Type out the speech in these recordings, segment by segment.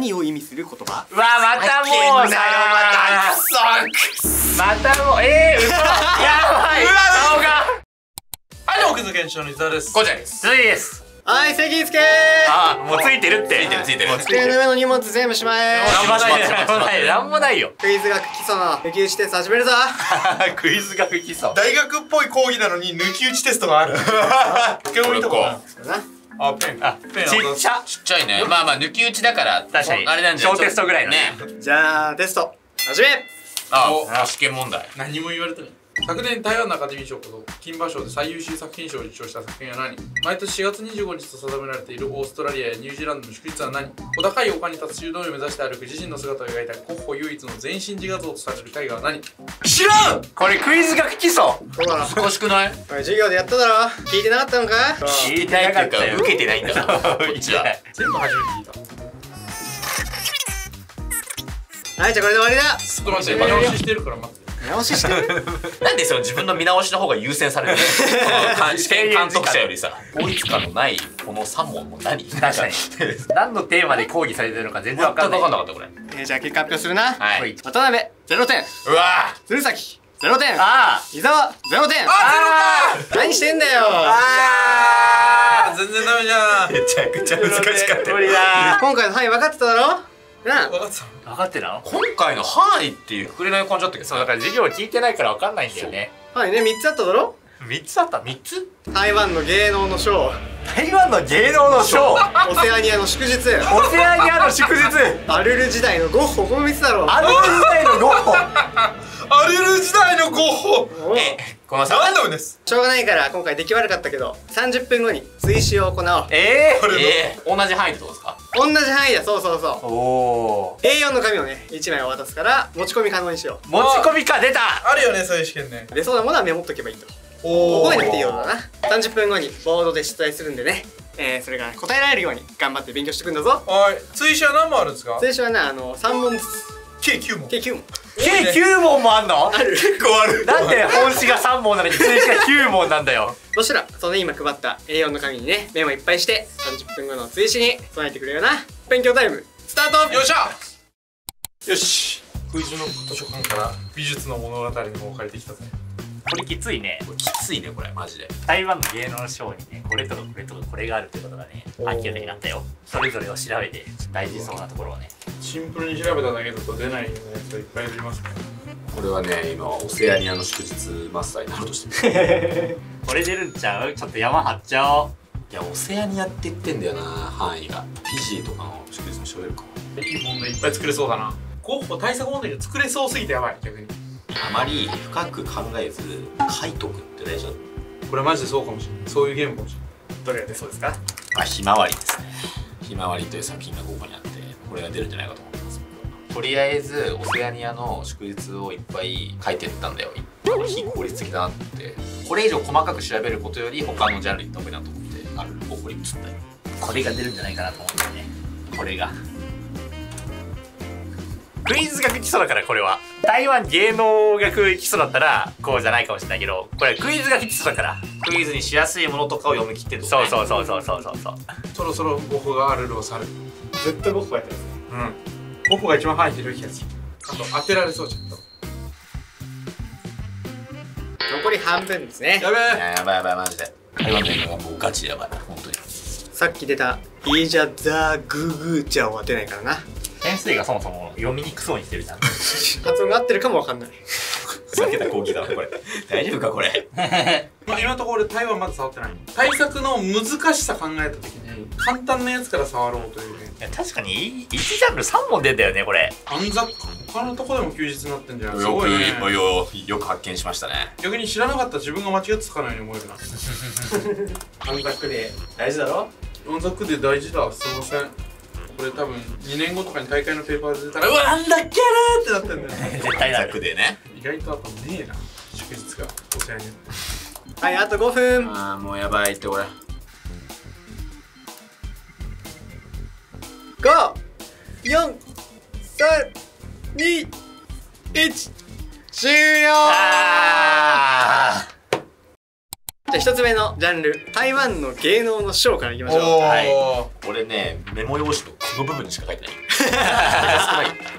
何を意味する言葉？うわまたもうさよまたくそまたもう嘘やばい顔が。はいどうもクイズ検証の伊沢です。こちらですついです。はい関つけー。あもうついてるってついてる。机の上の荷物全部しまえ。なんもないよ。クイズ学基礎の抜き打ちテスト始めるぞ。クイズ学基礎大学っぽい講義なのに抜き打ちテストがある。机の上とかあ、ペン。あ、ペン。ちっちゃいね。まあまあ抜き打ちだから確かにあれなんじゃない。小テストぐらいね。じゃあテスト始め。あ、試験問題。何も言われてない。昨年台湾のアカデミー賞こそ金馬賞で最優秀作品賞を受賞した作品は何。毎年4月25日と定められているオーストラリアやニュージーランドの祝日は何。お高い丘に立つ修道院を目指して歩く自身の姿を描いたゴッホ唯一の全身自画像とされる絵画は何。知らん。これクイズ学基礎。そうだな。難しくない。授業でやっただろ。聞いてなかったのか。聞いてなかったよ。受けてないんだこっちは。全部初めて聞いた。はいじゃあこれで終わりだ。ちょっと待って見直ししてるから待って。見直ししてる。なんでその自分の見直しの方が優先されるの。試験監督者よりさ追いつかのないこの3問も何。確かに何のテーマで講義されてるのか全然分かんなかった。これじゃあ結果発表するな。はい渡辺0点。うわー鶴崎0点。あー伊沢0点。あー何してんだよ。あー全然ダメじゃん。めちゃくちゃ難しかった。無理だ。今回の範囲分かってただろ。分かってな。今回の範囲っていうくれない感じだったけど、そうだから授業聞いてないから分かんないんだよね。はいね、3つあっただろ。3つあった。台湾の芸能の賞。台湾の芸能の賞。オセアニアの祝日。オセアニアの祝日。アルル時代のゴッホ。この3つだろ。アルル時代のゴッホ。アルル時代のゴッホ。この3問です。しょうがないから今回出来悪かったけど、30分後に追試を行おう。同じ範囲でどうですか？同じ範囲だ。そうそうそう。おA4 の紙をね1枚を渡すから持ち込み可能にしよう。持ち込みか出た。あるよねそういう試験ね。出そうなものはメモっとけばいいと。覚えなくていいようだな。30分後にボードで出題するんでね。それから答えられるように頑張って勉強してくんだぞ。はい。追試は何問あるんですか？追試はな3問ずつ。計9問。計9問。計9問もあんの？ある。結構ある。なんで本試が3問なのに追試が9問なんだよ。そしたらその今配った A4 の紙にねメモいっぱいして30分後の追試に備えてくれよな。勉強タイムスタート。よっしゃ。よし。クイズの図書館から美術の物語の本を借りてきたぜ。これきついね。きついねこれマジで。台湾の芸能の賞にねこれとかこれとかこれがあるってことがね明らかになったよ。それぞれを調べて大事そうなところをね。シンプルに調べただけだと出ないよね。いっぱいありますね。これはね今オセアニアの祝日真っ最なるとしてる。これ出るんちゃう？ちょっと山張っちゃおう。いやオセアニアって言ってんだよな範囲が。フィジーとかの祝日も調べるか。いい問題いっぱい作れそうだな。ゴッホ対策問題が作れそうすぎてやばい逆に。あまり深く考えず書いとくって大事だ。これマジでそうかもしれない。そういうゲームかもしれない。どれが出そうですか？あ、ひまわりですね。ひまわりという作品がここにあってこれが出るんじゃないかと思ってます。とりあえずオセアニアの祝日をいっぱい書いてったんだよ。非効率的だなって。これ以上細かく調べることより他のジャンルに得意なとこってある。誇りもつったりこれが出るんじゃないかなと思うんだよね。これがクイズ学基礎だからこれは台湾芸能学基礎だったらこうじゃないかもしれないけど、これはクイズ学基礎だからクイズにしやすいものとかを読み切ってる、ね、そう。そろそろゴッホがアルルを去る。絶対ゴッホやったやつね。うんゴッホが一番範囲広い気がする。あと当てられそう。ちゃんと残り半分ですね。やべえやばいやばいマジで台湾芸能がもうガチでやばい本当に。さっき出たイージャザーグーグーちゃんは出ないからな。先生がそもそも読みにくそうにしてるじゃん。発音が合ってるかもわかんない。ふざけた講義だなこれ。大丈夫かこれ。今のところ台湾まだ触ってない。対策の難しさ考えた時に簡単なやつから触ろうというね。いや確かに1ジャンル3問出たよねこれ。暗雑他のとこでも休日になってんじゃん。すごいね。よく発見しましたね。逆に知らなかった自分が間違ってつかないように思えるな。暗雑で大事だろ。暗雑で大事だ。すいません。これ多分2年後とかに大会のペーパーで出たら「うわなんだっけー!」ってなったんだよね。絶対楽でね。意外とあとねえな祝日がお世話になってはいあと5分。ああもうやばいって俺 54321 終了。じゃあ1つ目のジャンル台湾の芸能の賞からいきましょう。俺ねメモ用紙とこの部分にしか書いてない。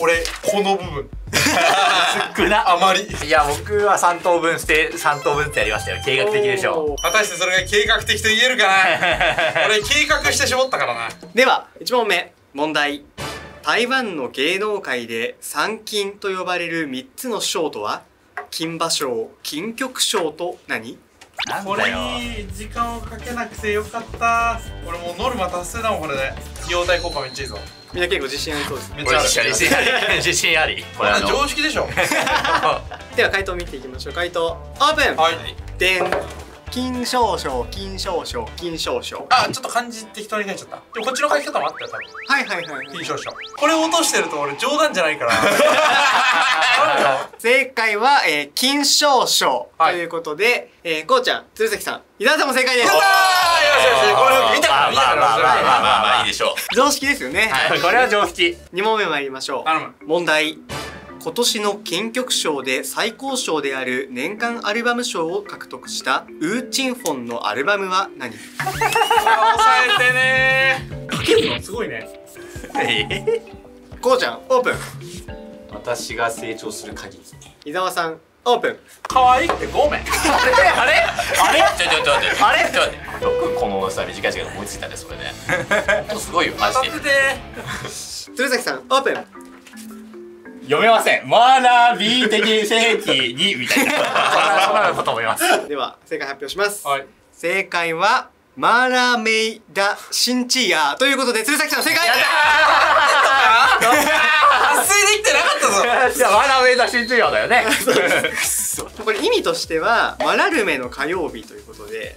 俺この部分少なあまり。いや僕は3等分して3等分ってやりましたよ。計画的でしょ。果たしてそれが計画的と言えるかな。俺計画して絞ったからな。では1問目問題。台湾の芸能界で三金と呼ばれる3つの賞とは、金馬賞、金曲賞と何？これ時間をかけなくてよかった。俺もうノルマ達成だもんこれで。費用対効果めっちゃいいぞ。みんな結構自信ありそうです。めっちゃ自信あり。これ常識でしょ。では回答見ていきましょう。回答オープン。はいでん。金賞賞、金賞賞、金賞賞。あ、ちょっと漢字適当に書いちゃった。でもこっちの書き方もあったよ多分。はいはいはい。金賞賞これ落としてると俺冗談じゃないから。正解は、金賞賞ということで、こうちゃん、鶴崎さん、伊沢さんも正解です。やったー。これ見たから見たから。まあいいでしょう。常識ですよね。これは常識。2問目参りましょう。問題。今年の金曲賞で最高賞である年間アルバム賞を獲得したウーチンフォンのアルバムは何？抑えてねー。かけるのすごいね。こうちゃんオープン。私が成長する鍵。伊沢さんオープン。可愛いってごめん。あれあれあれちょっと待って。よくこのさ短い時間で思いついたねそれね。すごいよマジで。鶴崎さんオープン。読めません。わらび的正規にみたいな。そうなのと思います。では正解発表します。はい、正解はマラメイダシンチアということで鶴崎さん正解。やったー。発生できてなかったぞ。じゃあマラメイダシンチアだよね。これ意味としてはマラルメの火曜日ということで。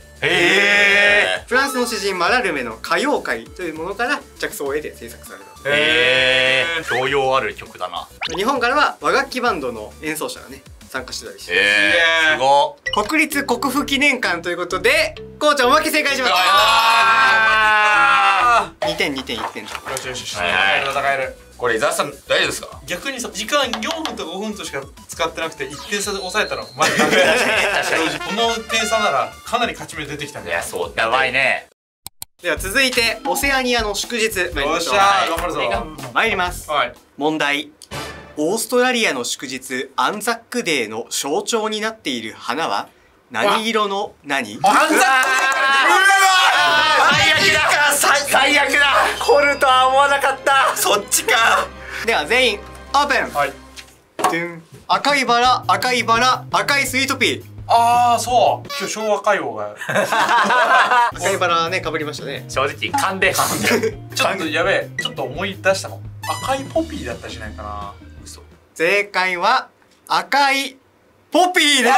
フランスの詩人マラルメの歌謡界というものから着想を得て制作された。教養ある曲だな。日本からは和楽器バンドの演奏者がね参加してたりして。すごい。国立国父記念館ということでこうちゃんおまけ正解しました。2点2点1点。よしよしよし。戦える。これ伊沢さん大丈夫ですか？逆にさ時間4分と5分としか使ってなくて1点差で抑えたらマジで。確かにこの点差ならかなり勝ち目出てきたね。いやそうやばいね。では続いてオセアニアの祝日参りましょう。よっしゃ頑張るぞ。参ります。問題。オーストラリアの祝日アンザックデーの象徴になっている花は何色の何？アンザックデー。最悪だ。来るとは思わなかった。そっちか。では全員オープン。はい。赤いバラ、赤いバラ、赤いスイートピー。ああそう。今日昭和歌謡が。赤いバラね被りましたね。正直勘で。ちょっとやべえ。ちょっと思い出したの。赤いポピーだったじゃないかな。嘘。正解は赤いポピーだ。俺知ってたわ。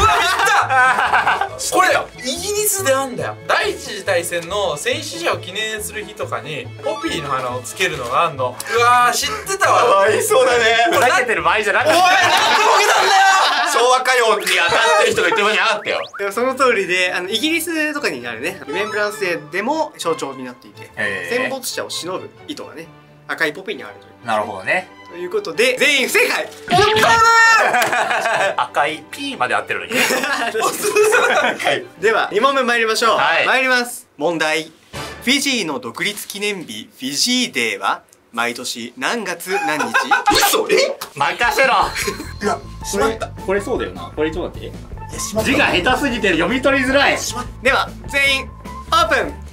うわ見た。これよ。イギリスであんだよ。第一次大戦の戦死者を記念する日とかにポピーの花をつけるのがあんの。うわ知ってたわ。ありそうだね。ふざけてる場合じゃなくて。おいなんでボケたんだよ。昭和歌謡に当たってる人が言ってもにあったよ。でもその通りで、イギリスとかにあるねリメンブランスデーでも象徴になっていて、戦没者を偲ぶ意図がね赤いポピーにあるという。なるほどね。ということで全員不正解。赤いピーまで合ってるのに。では2問目参りましょう。参ります。問題。フィジーの独立記念日フィジーデーは毎年何月何日？嘘？え？任せろ。いや、しまった。これそうだよな。これちょっと待って。字が下手すぎて読み取りづらい。では全員オープン。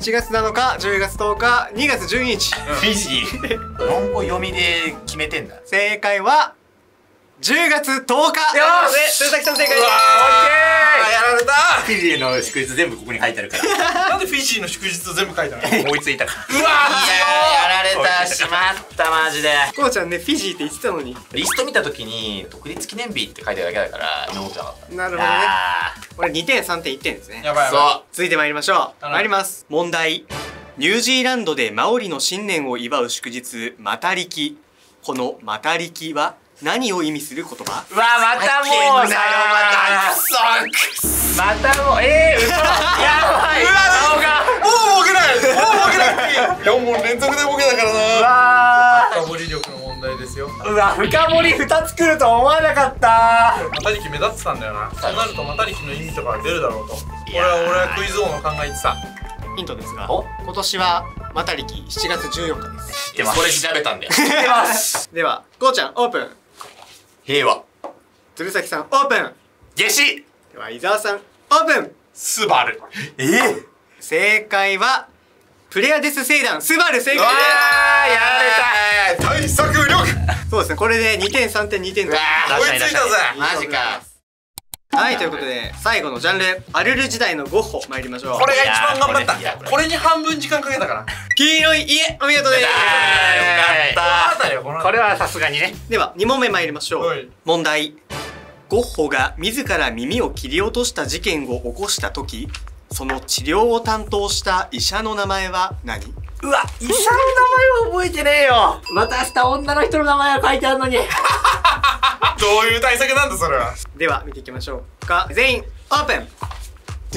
1月7日、10月10日、2月12日。フィジー。論語読みで決めてんだ。正解は10月10日。よし。鶴崎さん正解です。オッケー。やられた。フィジーの祝日全部ここに書いてあるから。なんでフィジーの祝日全部書いてあるの？思いついたから。うわー。やられた。しまったマジで。こうちゃんねフィジーって言ってたのに。リスト見たときに独立記念日って書いてあるだけだから思ってなかった。なるほどね。これ2点3点1点ですね。やばいやばい。そう。続いて参りましょう。参ります。問題。ニュージーランドでマオリの新年を祝う祝日マタリキ。このマタリキは何を意味する言葉？うわまたもうさよまたも嘘。やばい。もうボケない。4問連続でボケだからな。深掘り力の問題ですよ。うわ深掘り2つ来ると思わなかった。マタリキ目立ってたんだよな。そうなるとマタリキの意味とか出るだろうと。俺はクイズ王の考えてた。ヒントですが、今年は。マタリキ7月14日です。ではこれ調べたんで。出ます。ではゴーちゃんオープン。平和。鶴崎さんオープン。夏至。では伊沢さんオープン。スバル。正解はプレアデス星団スバル正解です。やられた。対策力。そうですね。これで2点3点2点と。追いついたぜ。マジか。はい、ということで最後のジャンルアルル時代のゴッホ参りましょう。これが一番頑張った。これに半分時間かけたから黄色い家お見事です。よかった。これはさすがにね。では2問目参りましょう。問題。ゴッホが自ら耳を切り落とした事件を起こした時、その治療を担当した医者の名前は何？うわ、医者の名前は覚えてねえよ。また明日女の人の名前が書いてあるのにどういう対策なんだそれは。では見ていきましょうか。全員オープン。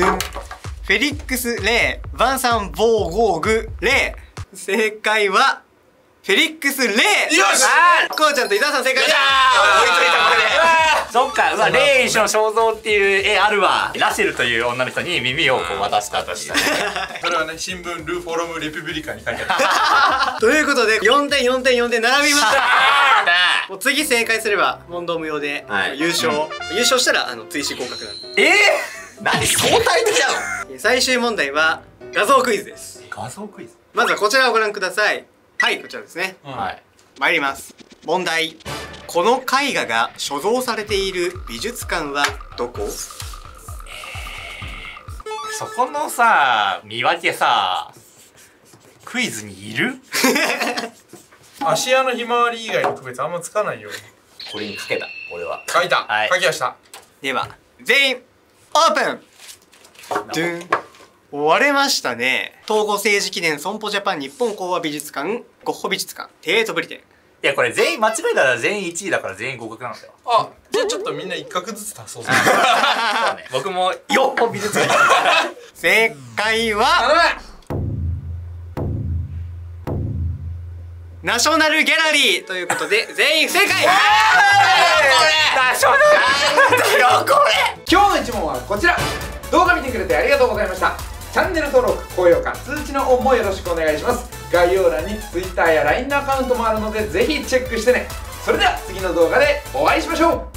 フェリックス・レイ、バンサン・ボー・ゴーグ・レイ。正解はフェリックス・レイ。よし、こうちゃんと伊沢さん正解だ。追いついた。これでそっか。うわ、レイ医師の肖像っていう絵あるわ。ラシェルという女の人に耳をこう渡したとしたね。それはね、新聞ル・フォロム・レピュブリカに書いてあるということで4点4点4点並びました。もう次正解すれば問答無用で優勝、優勝したら追試合格なんで。何相対的なの。最終問題は画像クイズです。画像クイズ、まずはこちらをご覧ください。はい、こちらですね。参ります。問題。この絵画が所蔵されている美術館はどこ？そこのさ、見分けさ、クイズにいる？芦屋のひまわり以外の区別あんまつかないよ。これにかけた。俺は書いた。書きました。では全員オープン。割れましたね。統合政治記念損保ジャパン日本講和美術館ゴッホ美術館テートブリテン。いや、これ全員間違えたら全員1位だから全員合格なんだよ。あ、じゃあちょっとみんな一画ずつ足そう。僕もよっ美術館。正解はナショナルギャラリーということで全員不正解。今日の一問はこちら。動画見てくれてありがとうございました。チャンネル登録、高評価、通知のオンもよろしくお願いします。概要欄に Twitter や LINE のアカウントもあるのでぜひチェックしてね。それでは次の動画でお会いしましょう。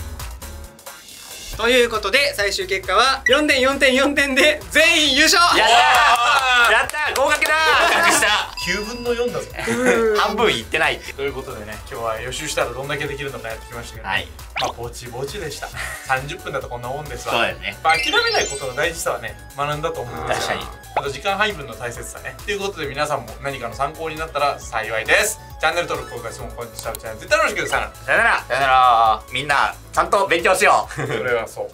ということで最終結果は4点4点4点で全員優勝。やったやった、合格だ。9分の4だぞ。半分いってないということでね、今日は予習したらどんだけできるのかやってきましたけど、はい、まあぼちぼちでした。30分だとこんなもんですわ。そうだよね。まあ諦めないことの大事さはね、学んだと思うんです。確かに。あと時間配分の大切さね。ということで皆さんも何かの参考になったら幸いです。チャンネル登録、高評価、質問、コメント、シャープチャンネル絶対よろしく。さよならさよならさよなら。みんなちゃんと勉強しよう。それはそう。